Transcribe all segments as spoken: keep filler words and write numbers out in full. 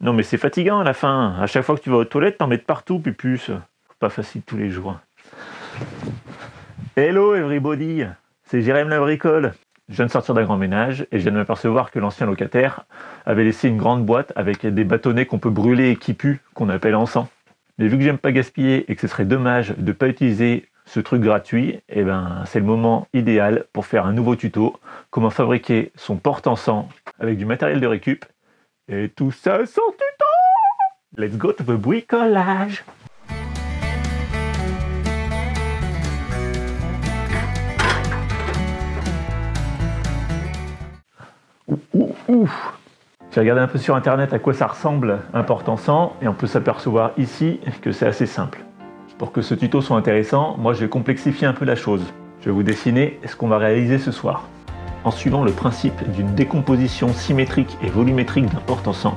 Non mais c'est fatigant à la fin. À chaque fois que tu vas aux toilettes, t'en mets de partout, Pupus. Pas facile tous les jours. Hello everybody, c'est Jerem Labricole. Je viens de sortir d'un grand ménage et je viens de m'apercevoir que l'ancien locataire avait laissé une grande boîte avec des bâtonnets qu'on peut brûler et qui puent, qu'on appelle encens. Mais vu que j'aime pas gaspiller et que ce serait dommage de ne pas utiliser ce truc gratuit, eh ben, c'est le moment idéal pour faire un nouveau tuto, comment fabriquer son porte-encens avec du matériel de récup. Et tout ça sans tuto! Let's go to the bricolage! Ouh, ouh, ouh. J'ai regardé un peu sur internet à quoi ça ressemble un porte-encens et on peut s'apercevoir ici que c'est assez simple. Pour que ce tuto soit intéressant, moi je vais complexifier un peu la chose. Je vais vous dessiner ce qu'on va réaliser ce soir. En suivant le principe d'une décomposition symétrique et volumétrique d'un porte-encens,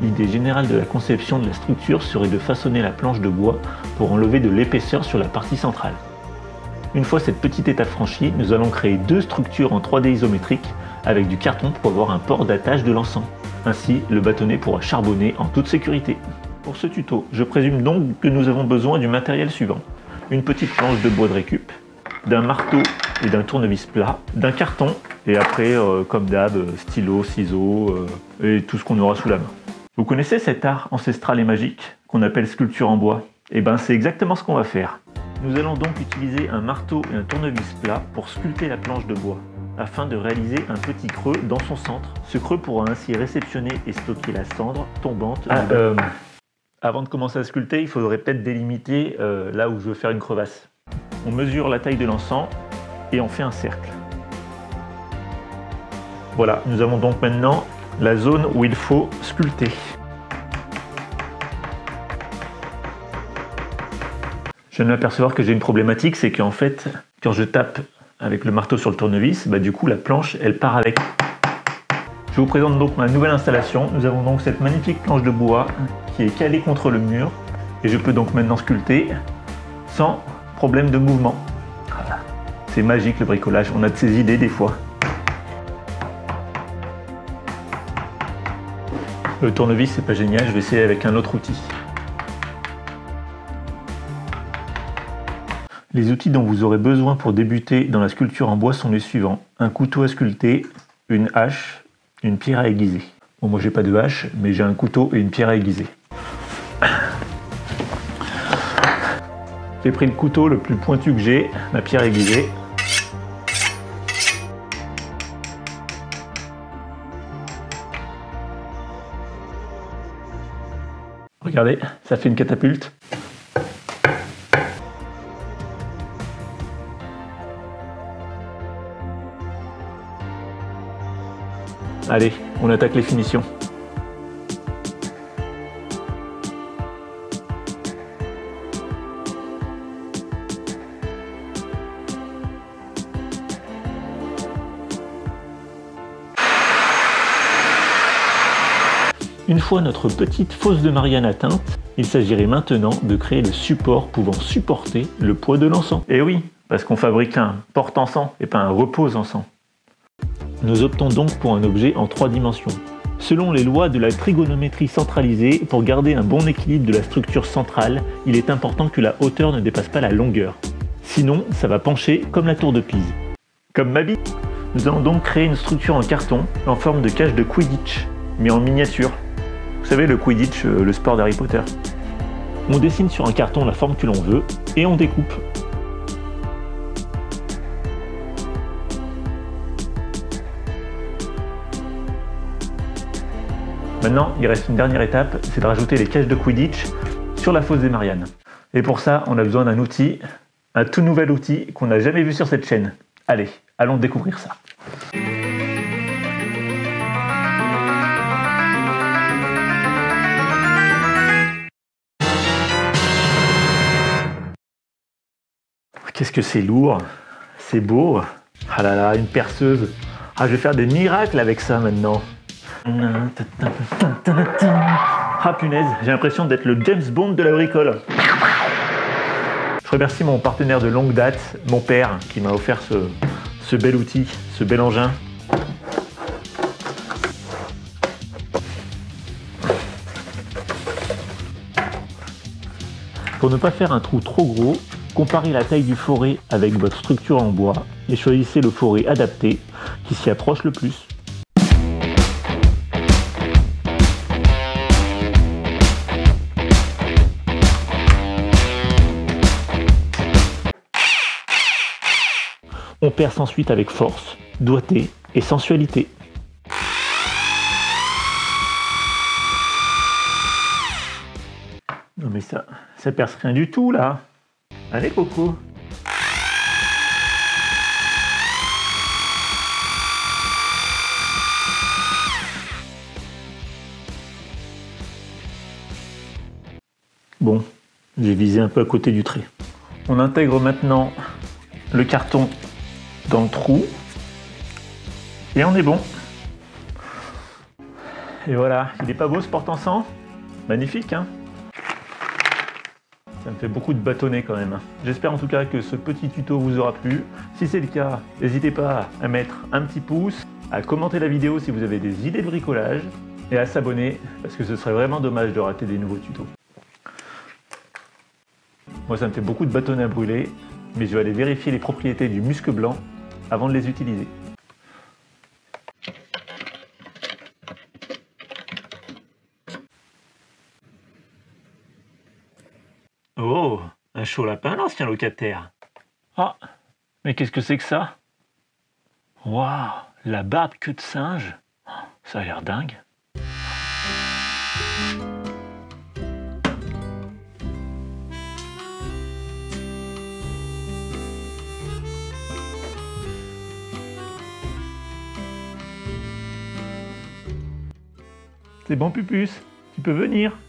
l'idée générale de la conception de la structure serait de façonner la planche de bois pour enlever de l'épaisseur sur la partie centrale. Une fois cette petite étape franchie, nous allons créer deux structures en trois D isométrique avec du carton pour avoir un port d'attache de l'encens. Ainsi, le bâtonnet pourra charbonner en toute sécurité. Pour ce tuto, je présume donc que nous avons besoin du matériel suivant. Une petite planche de bois de récup, d'un marteau et d'un tournevis plat, d'un carton et après, euh, comme d'hab, stylo, ciseaux euh, et tout ce qu'on aura sous la main. Vous connaissez cet art ancestral et magique qu'on appelle sculpture en bois? Et ben c'est exactement ce qu'on va faire. Nous allons donc utiliser un marteau et un tournevis plat pour sculpter la planche de bois, afin de réaliser un petit creux dans son centre. Ce creux pourra ainsi réceptionner et stocker la cendre tombante. Ah, euh... Avant de commencer à sculpter, il faudrait peut-être délimiter euh, là où je veux faire une crevasse. On mesure la taille de l'encens et on fait un cercle. Voilà, nous avons donc maintenant la zone où il faut sculpter. Je viens de m'apercevoir que j'ai une problématique, c'est qu'en fait, quand je tape avec le marteau sur le tournevis, bah du coup la planche elle part avec. Je vous présente donc ma nouvelle installation. Nous avons donc cette magnifique planche de bois qui est calée contre le mur et je peux donc maintenant sculpter sans problème de mouvement. Voilà. C'est magique le bricolage, on a de ces idées des fois. Le tournevis c'est pas génial, je vais essayer avec un autre outil. Les outils dont vous aurez besoin pour débuter dans la sculpture en bois sont les suivants. Un couteau à sculpter, une hache, une pierre à aiguiser. Bon, moi j'ai pas de hache, mais j'ai un couteau et une pierre à aiguiser. J'ai pris le couteau le plus pointu que j'ai, ma pierre à aiguiser. Regardez, ça fait une catapulte. Allez, on attaque les finitions. Une fois notre petite fosse de Marianne atteinte, il s'agirait maintenant de créer le support pouvant supporter le poids de l'encens. Et oui, parce qu'on fabrique un porte-encens et pas un repose-encens. Nous optons donc pour un objet en trois dimensions. Selon les lois de la trigonométrie centralisée, pour garder un bon équilibre de la structure centrale, il est important que la hauteur ne dépasse pas la longueur. Sinon, ça va pencher comme la tour de Pise. Comme ma bille. Nous allons donc créer une structure en carton en forme de cage de Quidditch, mais en miniature. Vous savez le Quidditch, le sport d'Harry Potter. On dessine sur un carton la forme que l'on veut et on découpe. Maintenant, il reste une dernière étape, c'est de rajouter les cages de Quidditch sur la fosse des Mariannes. Et pour ça, on a besoin d'un outil, un tout nouvel outil qu'on n'a jamais vu sur cette chaîne. Allez, allons découvrir ça. Qu'est-ce que c'est lourd, c'est beau. Ah là là, une perceuse. Ah, je vais faire des miracles avec ça maintenant. Ah punaise, j'ai l'impression d'être le James Bond de la bricole. Je remercie mon partenaire de longue date, mon père, qui m'a offert ce, ce bel outil, ce bel engin. Pour ne pas faire un trou trop gros, comparez la taille du forêt avec votre structure en bois et choisissez le forêt adapté qui s'y approche le plus. On perce ensuite avec force, doigté et sensualité. Non mais ça, ça perce rien du tout là. Allez Coco. Bon, j'ai visé un peu à côté du trait. On intègre maintenant le carton dans le trou et on est bon. Et voilà, il est pas beau ce porte-en-sang? Magnifique hein. Ça me fait beaucoup de bâtonnets quand même. J'espère en tout cas que ce petit tuto vous aura plu. Si c'est le cas, n'hésitez pas à mettre un petit pouce, à commenter la vidéo si vous avez des idées de bricolage et à s'abonner parce que ce serait vraiment dommage de rater des nouveaux tutos. Moi ça me fait beaucoup de bâtonnets à brûler, mais je vais aller vérifier les propriétés du musc blanc avant de les utiliser. Oh, un chaud lapin l'ancien locataire. Ah, mais qu'est-ce que c'est que ça? Waouh, la barbe queue de singe. Ça a l'air dingue. C'est bon Pupus, tu peux venir.